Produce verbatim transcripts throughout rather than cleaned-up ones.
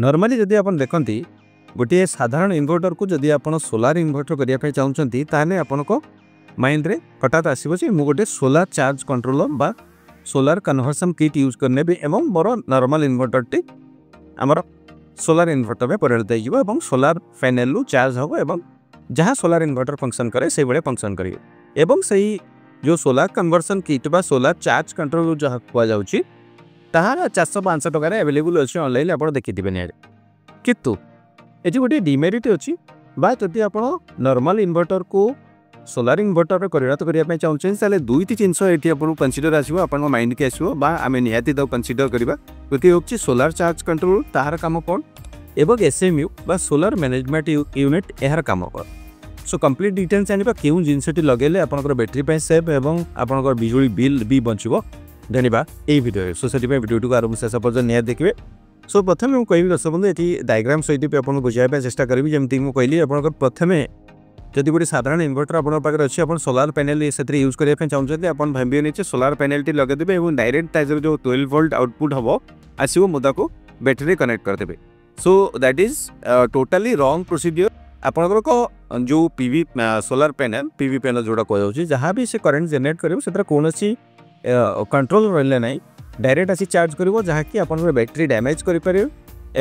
Normally जदि आप देखती गोटे साधारण इन्वर्टर को जदि आप सोलार इन्वर्टर करने चाहते ताने आपन को माइंड रे हठात आसीबो जे मु गोटे सोलार चार्ज कंट्रोलर बा सोलार कन्वर्सन किट यूज करने भी एवं मोर नॉर्मल इन्वर्टर टी आमर सोलार इन्वर्टर में परिणत हो सोलार पैनल रु चार्ज हो एवं जहाँ सोलार इन्वर्टर फंक्शन करे से बड़े फंक्शन करे एवं सही जो सोलार कन्वर्सन किट बा सोलार चार्ज कंट्रोल जहाँ कह जाऊँगी तार चार सौ पाँच सौ टकर एवेलेबुल अच्छे ऑनलाइन आप देखिदेवे नि कितु ये गोटे डिमेरिट अच्छी बा जदि आप नॉर्मल इन्वर्टर को सोलार इन्वर्टर परिणत करने चाहते दुईटी जिनस ये कनसीडर आसान माइंड की आसमें निहाती कनसीडर करवा गोटे हूँ सोलार चार्ज कंट्रोल तार काम कौन एवं एसएमयू बा सोलार मैनेजमेंट यूनिट यार काम कौन सो कंप्लीट डिटेल्स आने क्यों जिनसटी लगे आपंकर बैटेरी सेफ एवं आपंकर बिजुली बिल भी बचो धन्यवाद यही भिडियो सो से भिडियो आरंभ शेष पर्यटन निहत देखिए सो प्रथम मुझे कह दर्शक बंधु ये डायग्राम सहित भी आपको बुझाई चेस्ट करी जमी मुझे कहली आप प्रथम जदि गोटे साधारण इन्वर्टर आप अच्छे आप सोलार पैनल से यूज करने चाहते आप भाविए नहीं सोलार पैनल टी लगेदेवे और डायरेक्ट ताजर जो ट्वेल्व वोल्ट आउटपुट हम आसो मुझे बैटेरी कनेक्ट करदेवे so that is totally wrong procedure आपंकर को जो PV solar panel PV panel जोड़ा कह जहाँ भी से करेन्ट जेनेट कर कौन कंट्रोल रहा ना डायरेक्ट आसी चार्ज करिवो जहाँकि आपनर बैटेरी डैमेज करें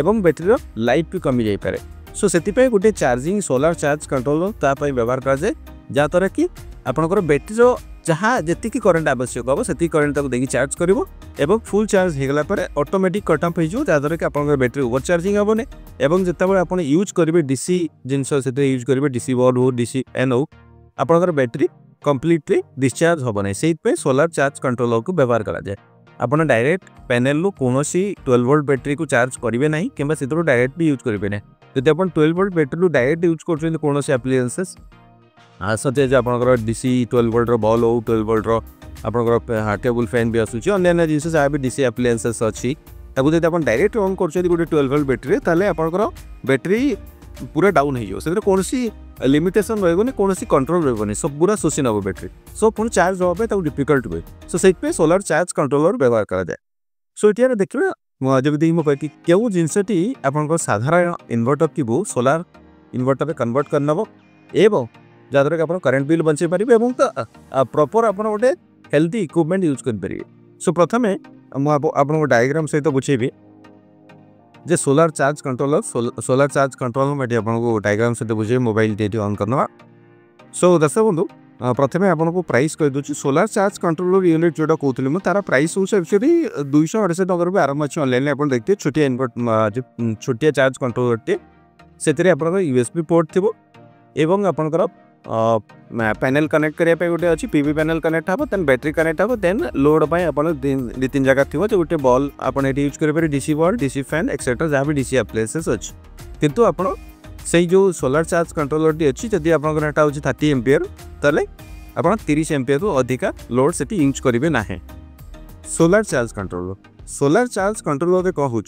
एवं बैटेरी लाइफ भी कमी जापे सो से गोटे चार्जिंग सोलार चार्ज कंट्रोल तापाई व्यवहार कराए जहाँद्वारा कि आपनकर बैटेरी जहाँ जी करेन्ट आवश्यक हम से करेन्ट ताको देकी चार्ज करिवो एवं फुल चार्ज होगला पर ऑटोमेटिक कट ऑफ हो जहाँद्वारा कि आपनकर बैटेरी ओवर चार्जिंग हेनी एवं जितेबाला आप यूज करेंगे डीसी जिनस यूज करेंगे डीसी बॉल हो डीसी एन हो आपनकर बैटेरी कंप्लीटली डिस्चार्ज हम ना से सोलार चार्ज कंट्रोलर को व्यवहार कराए आपन डायरेक्ट पैनल रु कौन ट्वेल्व वोल्ट बैटेरी को चार्ज करेंगे ना कि डायरेक्ट भी यूज करेंगे ना जब आप twelve volt battery direct use कर कौन एप्लिकेंसेस सचेज आपंकर डीसी ट्वेल्व वोल्ट बॉल हो ट्वेल्व वोल्ट आपंकर टेबल फैन भी आसूँ अन्य जिनस जहाँ भी डीसी एप्लिकेंसेस अच्छी जब आप डायरेक्ट ऑन कर गोटे ट्वेल्व वोल्ट बैटेरी ताले आपंकर बैटेरी पूरा डाउन हो कौन लिमिटेसन रही कौन कंट्रोल रही सब पूरा शोषी नब बैटेरी सो पुणी चार्ज होगा डिफिकल्ट हुए सो से सोलार चार्ज कंट्रोलर व्यवहार कराए सो ये देखिए जमी मुझे कह क्यों जिनसटी आप साधारण इन्वर्टर की सोलार इन्वर्टर में कन्वर्ट करनब एवं जहाँद्वारा कि आप करेन्ट बिल बचे पारे और प्रपर आप गोटे हेल्दी इक्विपमेंट यूज करेंगे सो प्रथम मुझे डायग्राम सहित बुझेबी जे सोलार चार्ज कंट्रोलर सोल, सोलार चार्ज कंट्रोलर में आपको डायग्राम सहित बुझे मोबाइल ये ऑन करना सो दर्शक बंधु प्रथम आपको प्राइस कहीदे सोलार चार्ज कंट्रोलर यूनिट जोटा कहूँ मुझे तार प्राइस हूँ एक्चुअली दुईश अढ़ाई टकर भी आरंभ अच्छे ऑनलाइन आप देखते छोटिया इनवर्ट छोटिया चार्ज कंट्रोलर टी से आप यूएसबी पोर्ट थी एवं आपंकर पैनल कनेक्ट करने गोटे अच्छी पीवी पैनल कनेक्ट हम देन बैटेरी कनेक्ट हम देन लोड दी तीन जगह थी जो गोटे बॉल आप यूज करेंगे DC bulb DC fan etcetera जहाँ भी डीसी एप्लायंसेस अच्छी किंतु आप से जो सोलार चार्ज कंट्रोलर टी अच्छी जब आपटा हूँ थर्टी एमपियर तेल आप तीस एमपियर रू अधिका लोड से यूज करेंगे ना solar charge controller solar charge controller कौन हो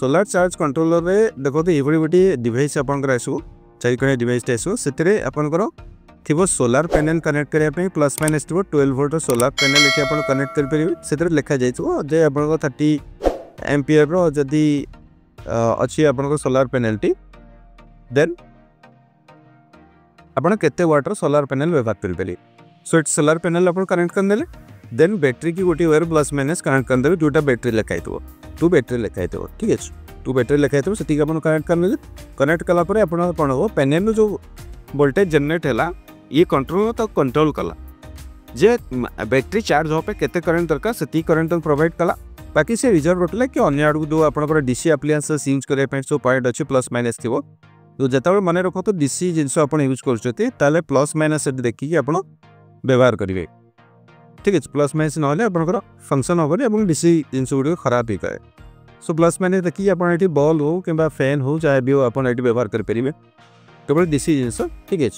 सोलार चार्ज कंट्रोलर में देखते ये गोटे डिवाइस आपंकर आसो चार कण डिवाइस आसो से आपंकर थी सोलार पैनल कनेक्ट करने प्लस माइनस थी ट्वेल्व वोल्ट सोलार पैनल ये आप कनेक्ट करेंगे लिखा जाए आप थर्टी एमपियर जदि अच्छी आपंकर सोलार पैनल टी देन आप केते वाटर सोलार पैनल व्यवहार करेंगे सो इट सोलार पैनल आप कनेक्ट करने देन बैटेरी की गोटे वेयर प्लस माइनस कनेक्ट करदे जोटा बैटेरी लिखाई टू बैटेरी लिखाई ठीक है टू बैटेरी लिखाई थे से आप कनेक्ट करने कनेक्ट कालापर आप पैनल जो वोल्टेज जनरेट है ये कंट्रोल तो कंट्रोल कला जे बैटेरी चार्ज होपे केते करेन्ट दरकार से करेन्ट प्रोवाइड कला बाकी से रिजर्व रखला कि अन्य आड़ जो आपंकर डीसी एप्लायंसेस यूज करने जो पॉइंट अच्छे प्लस माइनस थी जो जिते मन रख तो डीसी जिनस आप यूज कर प्लस माइनस से देखिए आप व्यवहार करेंगे ठीक है प्लस माइनस ना आपंकर फंक्शन हेनी डीसी जिनस गुड़ खराब हो जाए सो प्लस मैंने देखिए आप बॉल हो कि फैन हो चाहे भी हो आप व्यवहार करेंगे केवल डीसी जिनस ठीक है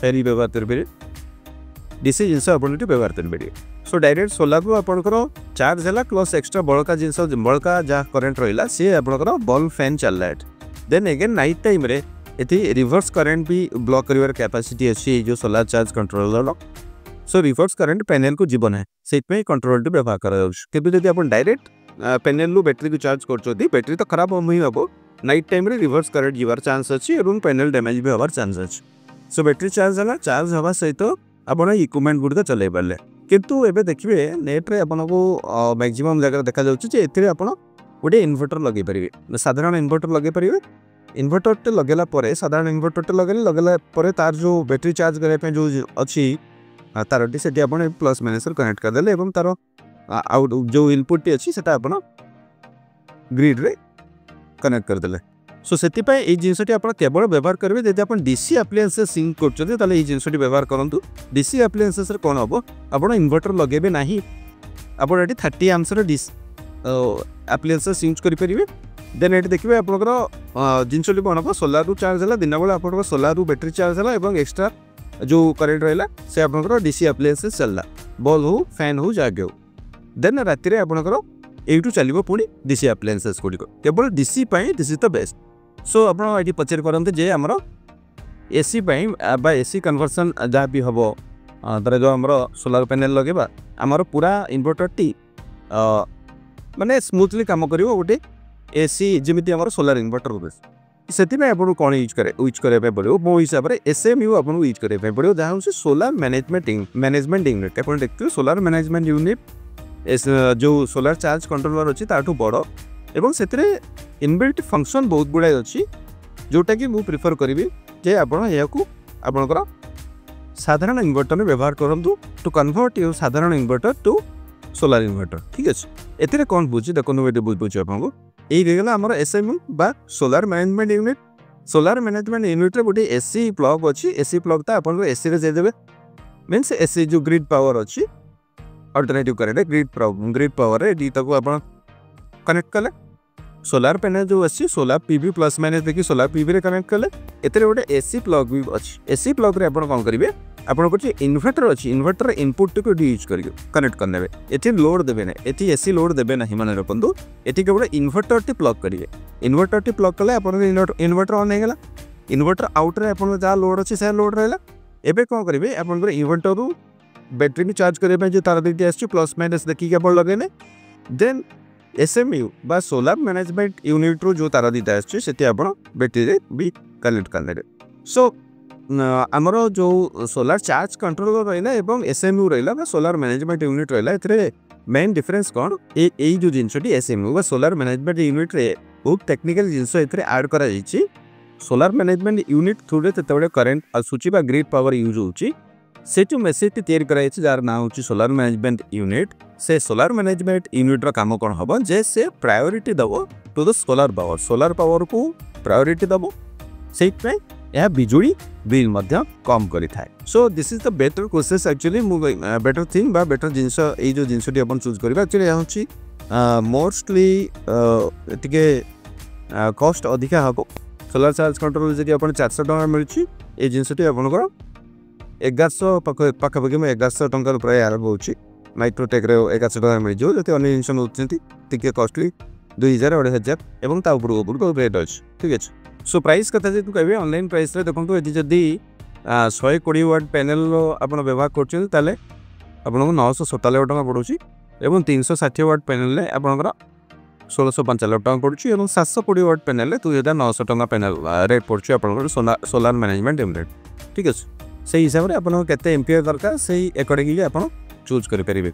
फैन व्यवहार करेंगे डीसी जिनस आप व्यवहार करेंगे सो डायरेक्ट सोलार रू आप चार्ज है प्लस एक्सट्रा बड़का जिनस बड़का जहाँ करेन्ट रहा सी आपंकर बल्ब फैन चलला देन एगेन नाइट टाइम ये रिवर्स करेन्ट भी ब्लॉक कर कैपेसिटी अच्छी जो solar charge controller so reverse current panel को जीवन है से कंट्रोल व्यवहार कर डायरेक्ट पेनेल बैटेरी चार्ज कर बैटेरी तो खराब हम ही हम नाइट टाइम रिवर्स करंट जबार चान्स अच्छी और पेनेल डैमेज भी हमार चान्स अच्छी। सो बैटेरी चार्ज है चार्ज हवा सहित आपड़ इक्विपमेंट गुड़िक चल पारे कितु एबे देखिए नेट्रे आपको मैक्सिमम जगह देखा जाए आप गोटे इनवर्टर लगे पारे साधारण इनवर्टर लगे पारे इनवर्टरटे लगेला साधारण इनवर्टरटे लगे लगेला तार जो बैटेरी चार्ज करने जो अच्छी तारटी से प्लस माइनस कनेक्ट करदे और तार आउट जो इनपुट अच्छी से ग्रिड रे कनेक्ट करदे। सो से जिनसटी आप केवल व्यवहार करेंगे जब आप डीसी आप्लिएन्सेस सिंक कर जिनसटी व्यवहार करूँ डीसी आप्लिएन्सेस कौन हम आप इनवर्टर लगे ना आपड़ ये थर्टी एम्स डीसी आप्लिएन्सेस सिंक करेंगे देन ये देखिए आप जिनसटी कौन हम सोलारू चार्ज है दिन बेला आप सोलारू बैटेरी चार्ज है एक्सट्रा जो करेन्ट रहा से आप डीसी आप्लिएन्सेस चलला बल हो फैन हो जग हो देन राति में आपंकर यूटू चलो पुणी डीसी आप्लिएन्सेस गुड़िक केवल डीसी डीसी तो बेस्ट। सो आप पचार करते जे आमर एसी एसी कन्वर्सन जहाँ भी हम तरह जो आम सोलार पैनल लगेगा आमर पूरा इनवर्टर टी मानने स्मूथली काम कर गोटे एसी जमी आम सोलार इनवर्टर रही से कौन यूज कर यूज करने पड़ो मो हिसाब से एसएमयू आपको यूज करने पड़ो जहाँ हूँ सोलार मैनेजमेंट मैनेजमेंट यूनिट आप देखते सोलार मैनेजमेंट यूनिट जो सोलार चार्ज कंट्रोलर अच्छी ताठू बड़ एवं से इनबिल्ट फंक्शन बहुत गुड़ाए अच्छी जोटा कि मुझे प्रिफर करी जे आपणकर साधारण इनवर्टर व्यवहार करूँ टू कन्वर्ट योर साधारण इनवर्टर टू सोलार इनवर्टर ठीक अच्छे। एथे कौन बुझे देखते बुझे आपको यहीगला आम एसएमयू बा solar management unit solar management unit गोटे एसी प्लग अच्छी एसी प्लग तो आप एसी रेदेवे मीनस एसी जो ग्रिड पावर अच्छी alternative current grid grid power आप कनेक्ट कले सोलार पैनल जो अच्छी सोलार पीवी प्लस माइनस देखिए सोलार पीवी रे कनेक्ट कले एथे गोटे एसी प्लग भी अच्छी एसी प्लग रे कौन करेंगे आपंकर इनवर्टर अच्छी इनवर्टर इनपुट को यूज करके कनेक्ट करने ये लोड देवे ना ये एसी लोड देवे ना मैंने रखु ये गोटे इनवर्टर टी प्लग करेंगे इनवर्टर टी प्लग कले इनवर्टर ऑन होगा इनवर्टर आउट्रे आप जहाँ लोड अच्छे से लोड रहा एवं कौन करेंगे आपंकर इनवर्टर रू बैटेरी भी चार्ज करने तार दुईटी आस प्लस माइनस देखिए आप लगेने देन एसएमयू बा सोलार मैनेजमेंट यूनिट रू जो तार दीटा आसान बैटेरी भी कनेक्ट करने। सो आमर जो सोलार चार्ज कंट्रोलर रही है एसएमयू रहा सोलार मैनेजमेंट यूनिट रहा मेन डिफरेंस कौन यही जो जिनसटी एसएमयू बा सोलार मैनेजमेंट यूनिट रे बहुत टेक्निकल जिनस एड कर सोलार मैनेजमेंट यूनिट थ्रु जो करेन्ट आसूची ग्रिड पावर यूज होची से जो मेसेज तैयारी कराई जार ना हूँ सोलार मैनेजमेंट यूनिट से सोलार मैनेजमेंट यूनिट्र काम कौन हम जे से प्रायोरीटी दब to the solar power solar power को प्रायोरीटी दब से यह बिजुली बिल मध्य कम करी थाए। So this is the better process actually better thing बा बेटर जिनस ये जो जिनसटी अपन चूज करबा एक्चुअली हूँ मोस्टली टिके कॉस्ट अधिका हम सोलार चार्ज कंट्रोल जी आप चार सौ टका मिली ये जिनसटी आपंकर एगारश पाखापाखि एगारश टकर प्राय आरंभ होची माइक्रोटेक एगारश टका मिल जाओ जो अन्य जिन नौते कस्टली दुई हजार अढ़ाई हजार एवं तापर ऊपर रेट अच्छे ठीक अच्छे। सो प्राइस कथा जी कहे ऑनलाइन प्राइस देखो ये जदि शहे कोड़े वाट पैनल आपड़ व्यवहार करें आपको नौश सतानवे टाँग पड़ी और तीन सौ षाठी वाट पैनल आपंकर षोलश पंचानवे टाँग पड़ी और सातश कोड़े वाट पैनल दुई हजार नौश टाँग पैनल रेट पड़ी आप सोलार मैनेजमेंट यूनिट ठीक अच्छे से हिसाब से आपको एम्पियर दरकार से एकॉर्डिंगली आप चूज करेंगे।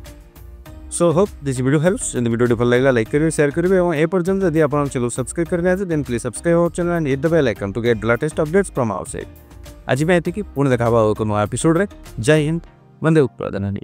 So hope this video helps in video भल लगा लाइक करेंगे शेयर करेंगे और ए पर्यटन यदि आप चैनल सब्सक्राइब करना है then please subscribe our channel and hit the bell icon to get the latest updates from our side. आज मैं ये पुणी देखा एक नया एपिसोड रे जय हिंद वंदे उत्पादन।